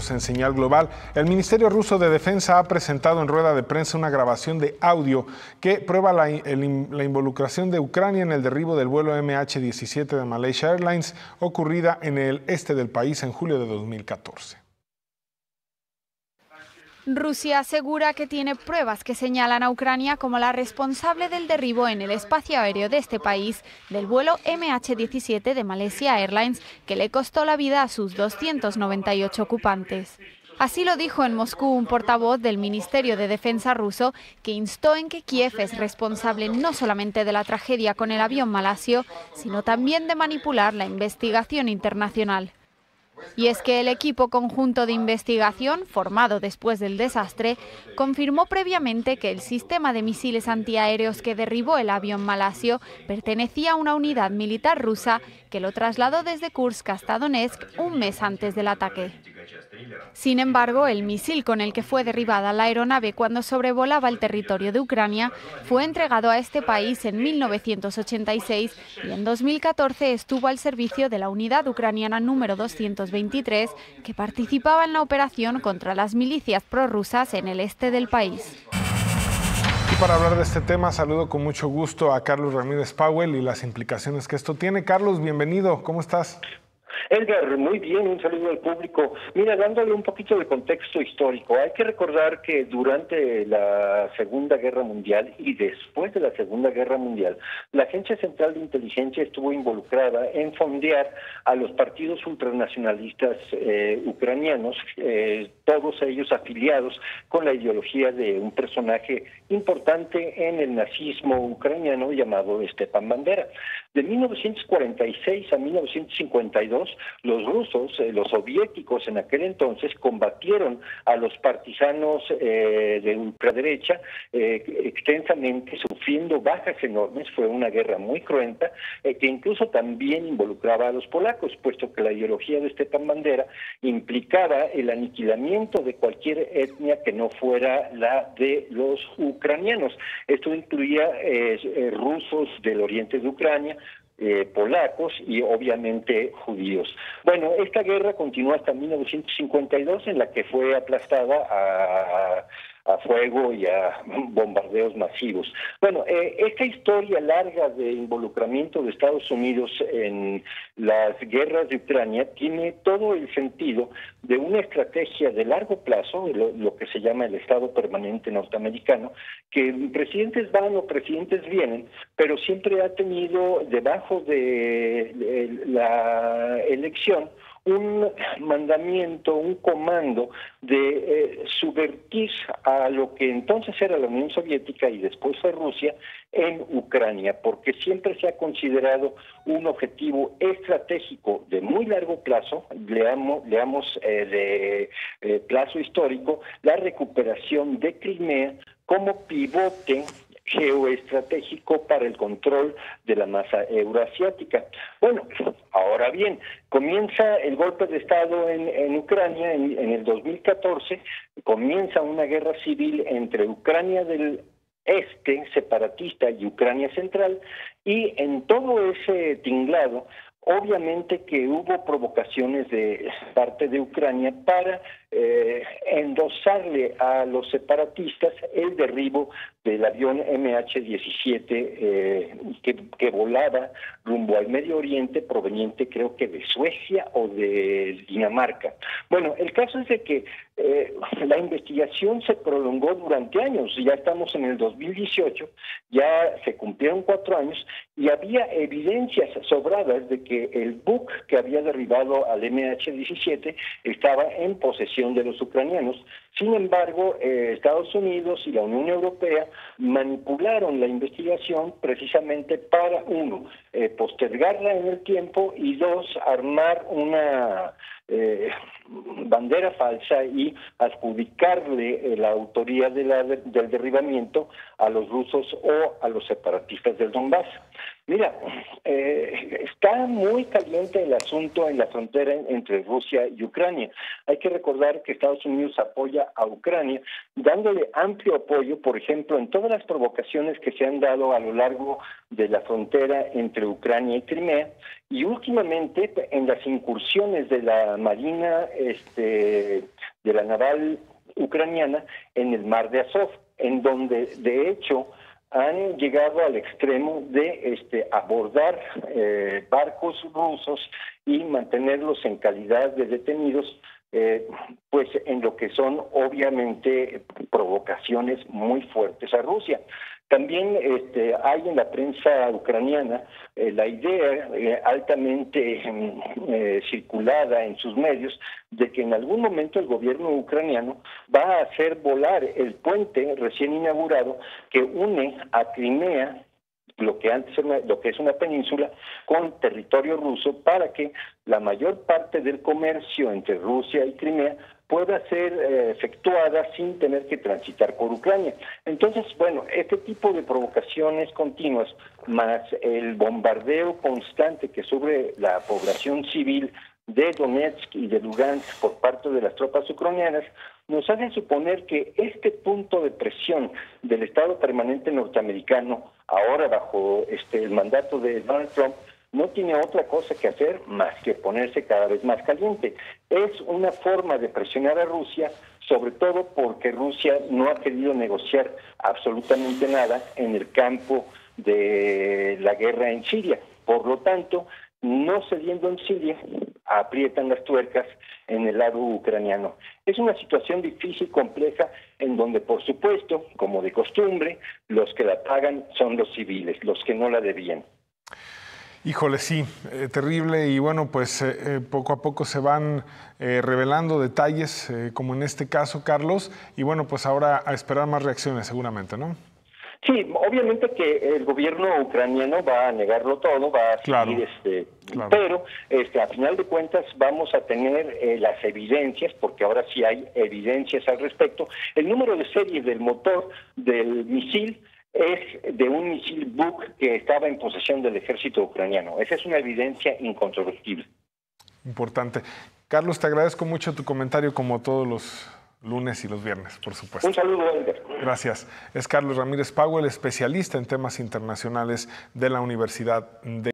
minutos en Señal Global. El Ministerio Ruso de Defensa ha presentado en rueda de prensa una grabación de audio que prueba la involucración de Ucrania en el derribo del vuelo MH17 de Malaysia Airlines ocurrida en el este del país en julio de 2014. Rusia asegura que tiene pruebas que señalan a Ucrania como la responsable del derribo en el espacio aéreo de este país del vuelo MH17 de Malaysia Airlines, que le costó la vida a sus 298 ocupantes. Así lo dijo en Moscú un portavoz del Ministerio de Defensa ruso, que instó en que Kiev es responsable no solamente de la tragedia con el avión malasio, sino también de manipular la investigación internacional. Y es que el equipo conjunto de investigación, formado después del desastre, confirmó previamente que el sistema de misiles antiaéreos que derribó el avión malasio pertenecía a una unidad militar rusa que lo trasladó desde Kursk hasta Donetsk un mes antes del ataque. Sin embargo, el misil con el que fue derribada la aeronave cuando sobrevolaba el territorio de Ucrania fue entregado a este país en 1986 y en 2014 estuvo al servicio de la unidad ucraniana número 223, que participaba en la operación contra las milicias prorrusas en el este del país. Para hablar de este tema, saludo con mucho gusto a Carlos Ramírez Powell y las implicaciones que esto tiene. Carlos, bienvenido, ¿cómo estás? Edgar, muy bien, un saludo al público. Mira, dándole un poquito de contexto histórico, hay que recordar que durante la Segunda Guerra Mundial y después de la Segunda Guerra Mundial, la Agencia Central de Inteligencia estuvo involucrada en fondear a los partidos ultranacionalistas ucranianos, todos ellos afiliados con la ideología de un personaje importante en el nazismo ucraniano llamado Stepan Bandera. De 1946 a 1952, los rusos, los soviéticos en aquel entonces, combatieron a los partisanos de ultraderecha extensamente, sufriendo bajas enormes. Fue una guerra muy cruenta que incluso también involucraba a los polacos, puesto que la ideología de Stepan Bandera implicaba el aniquilamiento de cualquier etnia que no fuera la de los ucranianos. Esto incluía rusos del oriente de Ucrania, polacos y obviamente judíos. Bueno, esta guerra continuó hasta 1952, en la que fue aplastada a fuego y a bombardeos masivos. Bueno, esta historia larga de involucramiento de Estados Unidos en las guerras de Ucrania tiene todo el sentido de una estrategia de largo plazo, lo que se llama el Estado Permanente norteamericano, que presidentes van o presidentes vienen, pero siempre ha tenido debajo de la elección un mandamiento, un comando de subvertir a lo que entonces era la Unión Soviética y después fue Rusia en Ucrania, porque siempre se ha considerado un objetivo estratégico de muy largo plazo, leamos de plazo histórico, la recuperación de Crimea como pivote geoestratégico para el control de la masa euroasiática. Bueno, ahora bien, comienza el golpe de Estado en Ucrania en el 2014, comienza una guerra civil entre Ucrania del Este, separatista, y Ucrania Central, y en todo ese tinglado, obviamente que hubo provocaciones de parte de Ucrania para endosarle a los separatistas el derribo del avión MH17 que volaba rumbo al Medio Oriente, proveniente creo que de Suecia o de Dinamarca. Bueno, el caso es de que la investigación se prolongó durante años. Ya estamos en el 2018, ya se cumplieron 4 años y había evidencias sobradas de que el buque que había derribado al MH17 estaba en posesión de los ucranianos. Sin embargo, Estados Unidos y la Unión Europea manipularon la investigación precisamente para, uno, postergarla en el tiempo y, dos, armar una bandera falsa y adjudicarle la autoría del derribamiento a los rusos o a los separatistas del Donbass. Mira, está muy caliente el asunto en la frontera entre Rusia y Ucrania. Hay que recordar que Estados Unidos apoya a Ucrania, dándole amplio apoyo, por ejemplo, en todas las provocaciones que se han dado a lo largo de la frontera entre Ucrania y Crimea, y últimamente en las incursiones de la Marina, de la naval ucraniana en el mar de Azov, en donde, de hecho, han llegado al extremo de abordar barcos rusos y mantenerlos en calidad de detenidos, pues en lo que son obviamente provocaciones muy fuertes a Rusia. También hay en la prensa ucraniana la idea altamente circulada en sus medios de que en algún momento el gobierno ucraniano va a hacer volar el puente recién inaugurado que une a Crimea, lo que es una península, con territorio ruso, para que la mayor parte del comercio entre Rusia y Crimea pueda ser efectuada sin tener que transitar por Ucrania. Entonces, bueno, este tipo de provocaciones continuas, más el bombardeo constante que sobre la población civil de Donetsk y de Lugansk por parte de las tropas ucranianas, nos hace suponer que este punto de presión del Estado Permanente norteamericano, ahora bajo el mandato de Donald Trump, no tiene otra cosa que hacer más que ponerse cada vez más caliente. Es una forma de presionar a Rusia, sobre todo porque Rusia no ha querido negociar absolutamente nada en el campo de la guerra en Siria. Por lo tanto, no cediendo en Siria, aprietan las tuercas en el lado ucraniano. Es una situación difícil, compleja, en donde, por supuesto, como de costumbre, los que la pagan son los civiles, los que no la debían. Híjole, sí, terrible, y bueno, pues poco a poco se van revelando detalles, como en este caso, Carlos, y bueno, pues ahora a esperar más reacciones seguramente, ¿no? Sí, obviamente que el gobierno ucraniano va a negarlo todo, va a seguir, pero a final de cuentas vamos a tener las evidencias, porque ahora sí hay evidencias al respecto. El número de serie del motor del misil es de un misil Buk que estaba en posesión del ejército ucraniano. Esa es una evidencia incontrovertible. Importante. Carlos, te agradezco mucho tu comentario, como todos los lunes y los viernes, por supuesto. Un saludo, Edgar. Gracias. Es Carlos Ramírez Powell, especialista en temas internacionales de la Universidad de